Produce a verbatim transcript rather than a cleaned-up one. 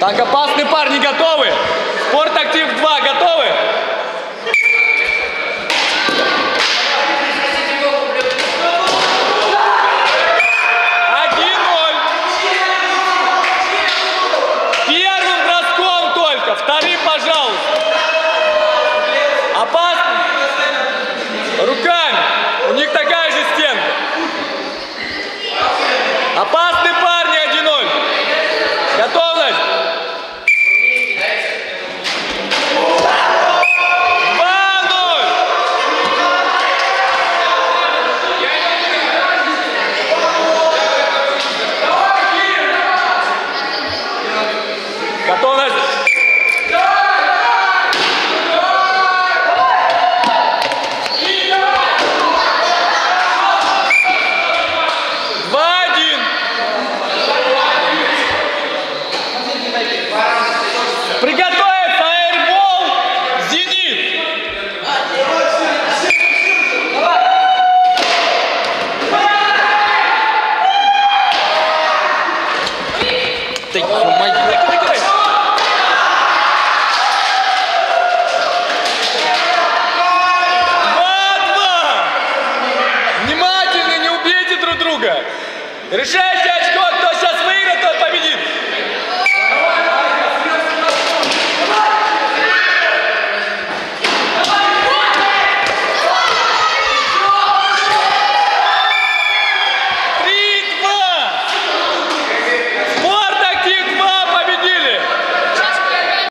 Так, опасные парни готовы? СпортАктив два готовы? один ноль. Первым броском только, вторым, пожалуйста. Опасные. Руками. У них такая же стенка. Опасные парни, один ноль. Готовность. Решайте очко, кто сейчас